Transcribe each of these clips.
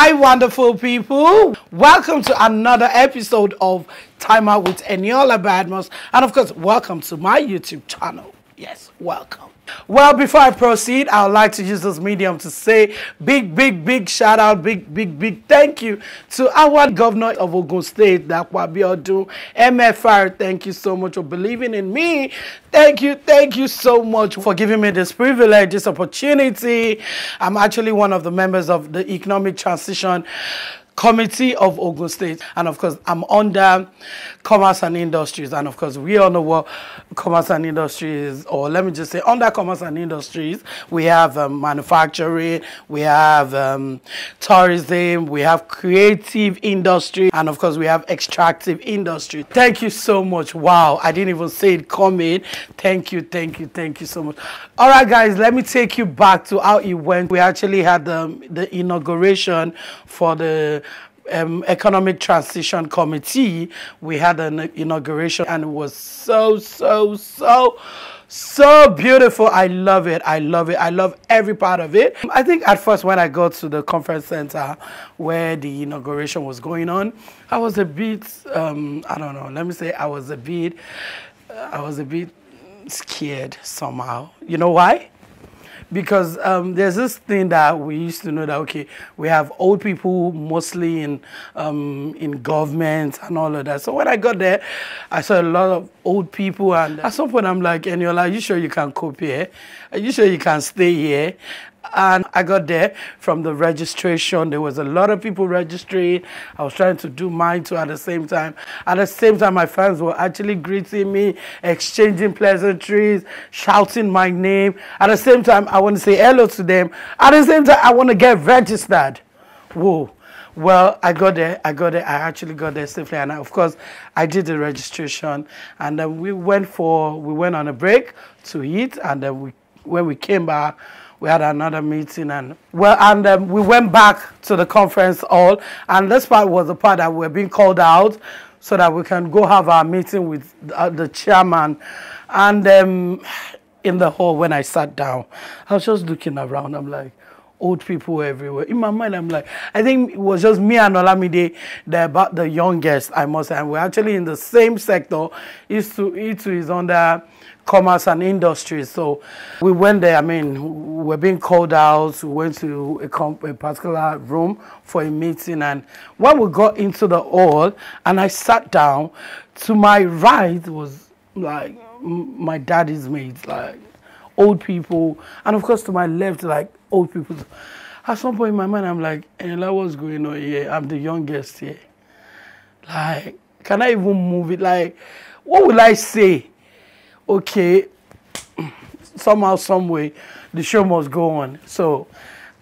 Hi, wonderful people. Welcome to another episode of Time Out with Eniola Badmus. And of course, welcome to my YouTube channel. Yes, welcome. Well, before I proceed, I would like to use this medium to say big shout out, big thank you to our governor of Ogun State, Dapo Abiodun, MFR. Thank you so much for believing in me. Thank you so much for giving me this privilege, this opportunity. I'm actually one of the members of the Economic Transition Committee of Ogun State, and of course I'm under Commerce and Industries, and of course we all know what Commerce and Industries, or let me just say under Commerce and Industries we have manufacturing, we have tourism, we have creative industry, and of course we have extractive industry. Thank you so much. Wow, I didn't even see it coming. Thank you so much. All right guys, let me take you back to how it went. We actually had the inauguration for the Economic Transition Committee. We had an inauguration and it was so beautiful. I love every part of it. I think at first when I got to the conference center where the inauguration was going on, I was a bit I don't know, let me say I was a bit scared somehow. You know why? Because there's this thing that we used to know that, okay, we have old people mostly in government and all of that. So when I got there, I saw a lot of old people. And at some point, I'm like, Eniola, are you sure you can cope here? Are you sure you can stay here? And I got there from the registration. There was a lot of people registering. I was trying to do mine too at the same time. At the same time, my fans were actually greeting me, exchanging pleasantries, shouting my name. At the same time, I want to say hello to them. At the same time, I want to get registered. Whoa. Well, I actually got there safely, and of course, I did the registration. And then we went on a break to eat, and then when we came back, we had another meeting, and we went back to the conference hall, and this part was the part that we were being called out so that we can go have our meeting with the chairman. And in the hall, when I sat down, I was just looking around. I'm like, old people everywhere. In my mind, I'm like, I think it was just me and Olamide, they're about the youngest, I must say. And we're actually in the same sector. Each is under Commerce and Industries. So we went there. I mean, we're being called out. We went to a particular room for a meeting. And when we got into the hall and I sat down, to my right was like my daddy's mates, like old people. And of course, to my left, like old people. At some point in my mind, I'm like, Eniola, what's going on here? I'm the youngest here. Like, can I even move it? Like, what will I say? Okay, somehow, some way, the show must go on. So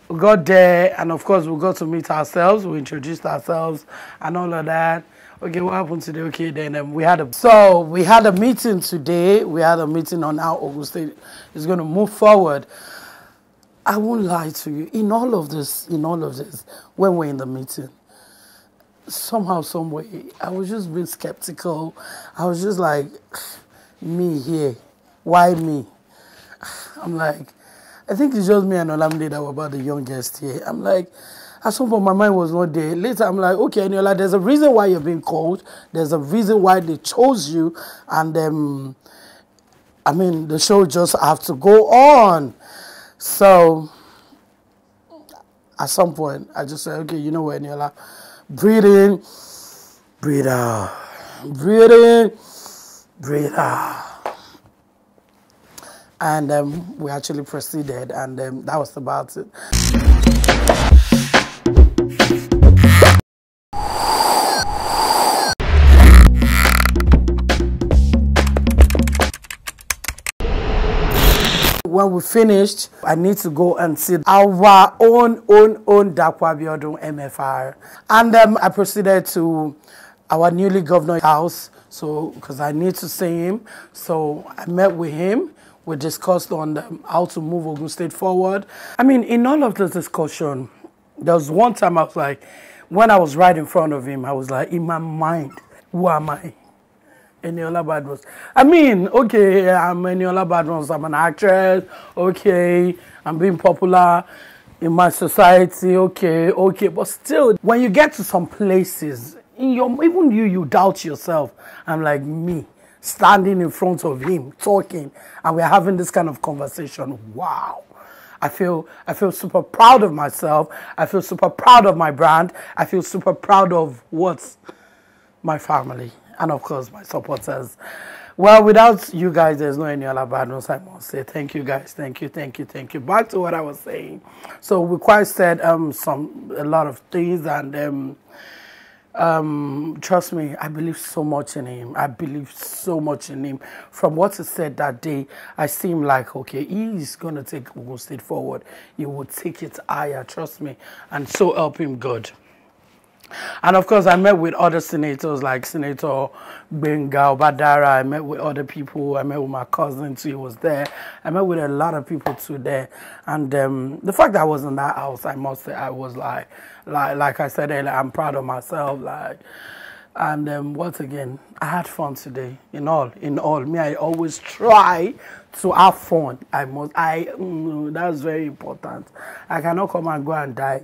we got there, and of course, we got to meet ourselves. We introduced ourselves and all of that. Okay, what happened today? Okay, then we had a meeting today. We had a meeting on how Ogun State is going to move forward. I won't lie to you. In all of this, when we're in the meeting, somehow, some way, I was just being skeptical. I was just like, me here, why me? I'm like, I think it's just me and Olamide that were about the youngest here. I'm like, at some point my mind was not there. Later I'm like, okay, and you're like, there's a reason why you're being called. There's a reason why they chose you, and I mean, the show just have to go on. So at some point, I just said, okay, you know what, Eniola, breathe in, breathe out, breathe in, breathe out. And we actually proceeded, and that was about it. When we finished, I need to go and see our own Dakwa Abiodun MFR. And I proceeded to our newly governor's house, so because I need to see him. So I met with him. We discussed on how to move Ogun State forward. I mean, in all of this discussion, there was one time I was like, when I was right in front of him, I was like, in my mind, who am I? Eniola Badmus. I mean, okay, I'm Eniola Badmus, I'm an actress, okay, I'm being popular, in my society, okay. But still, when you get to some places, in your, even you doubt yourself. I'm like me, standing in front of him, talking, and we're having this kind of conversation. Wow. I feel super proud of myself. I feel super proud of my brand. I feel super proud of my family, and of course my supporters. Well, without you guys, there's no Eniola Badmus, I must say. Thank you guys. Thank you. Back to what I was saying. So we quite said a lot of things, and trust me, I believe so much in him. From what he said that day, I seem like, okay, he's going to take Ogun State forward. He will take it higher, trust me. And so help him God. And of course, I met with other senators, like Senator Benga Obadara. I met with other people. I met with my cousin too, he was there. I met with a lot of people too there. And the fact that I was in that house, I must say, I was like I said earlier, I'm proud of myself. And once again, I had fun today. In all, me, I always try to have fun. That's very important. I cannot come and go and die.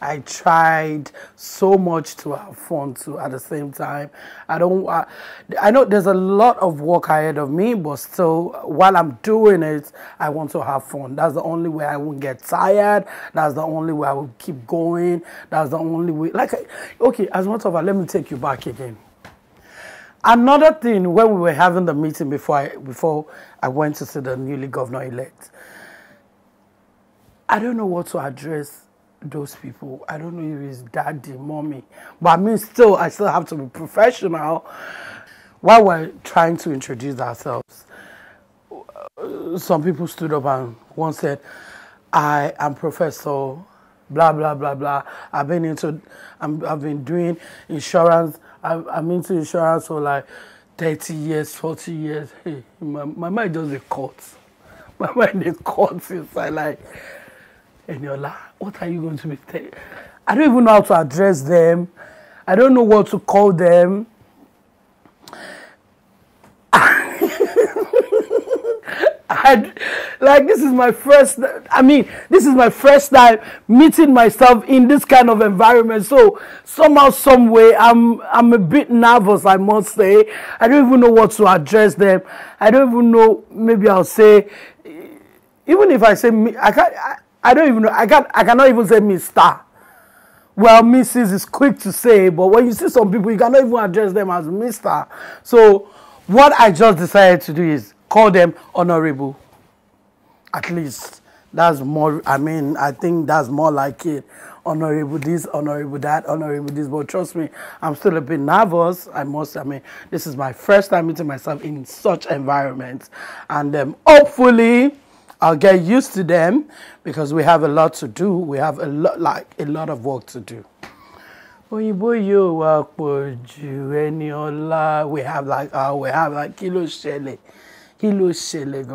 I tried so much to have fun too. At the same time, I know there's a lot of work ahead of me, but still, while I'm doing it, I want to have fun. That's the only way I won't get tired. That's the only way I will keep going. That's the only way. Okay, as much of a, let me take you back again. Another thing, when we were having the meeting before I went to see the newly governor-elect, I don't know what to address those people. I don't know if it's daddy, mommy. But I mean, still, I still have to be professional while we're trying to introduce ourselves. Some people stood up and one said, I am Professor blah, blah, blah, blah. I've been doing insurance. I'm into insurance for like 30 years, 40 years. Hey, my mind does a cut. My mind is cut inside like, Eniola, what are you going to be taking? I don't even know how to address them. I don't know what to call them. This is my first time meeting myself in this kind of environment. So somehow, some way, I'm a bit nervous, I must say. I don't even know what to address them. I don't even know. Maybe I'll say, even if I say me, I don't even know. I cannot even say Mr. Well, Mrs. is quick to say, but when you see some people, you cannot even address them as Mr. So what I just decided to do is call them honorable. At least that's more, I think that's more like it. Honorable this, honorable that, honorable this. But trust me, I'm still a bit nervous. This is my first time meeting myself in such environments. And hopefully I'll get used to them, because we have a lot to do. We have a lot of work to do. We have Kilo Shelley.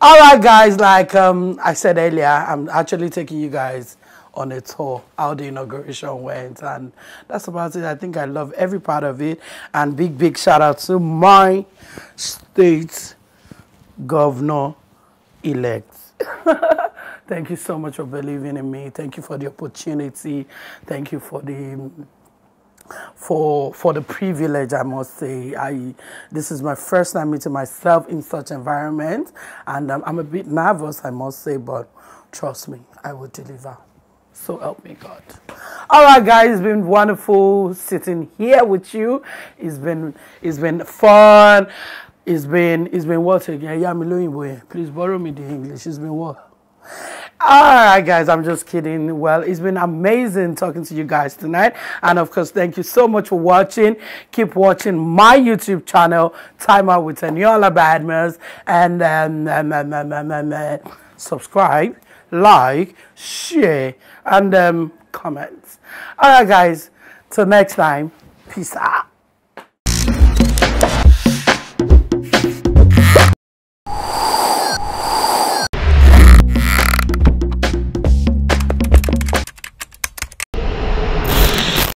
All right, guys, I said earlier, I'm actually taking you guys on a tour how the inauguration went, and that's about it. I think I love every part of it, and big shout out to my state governor-elect. Thank you so much for believing in me. Thank you for the opportunity. Thank you for the the privilege, I must say. This is my first time meeting myself in such environment, and I'm a bit nervous, I must say, but trust me, I will deliver. So help me God. All right, guys, it's been wonderful sitting here with you. It's been fun. It's been what again? Yeah, please borrow me the English. It's been what? Alright guys, I'm just kidding. Well, it's been amazing talking to you guys tonight, and of course thank you so much for watching. Keep watching my YouTube channel, Time Out with Eniola Badmus, and subscribe, like, share, and comment. Alright guys, till next time, peace out.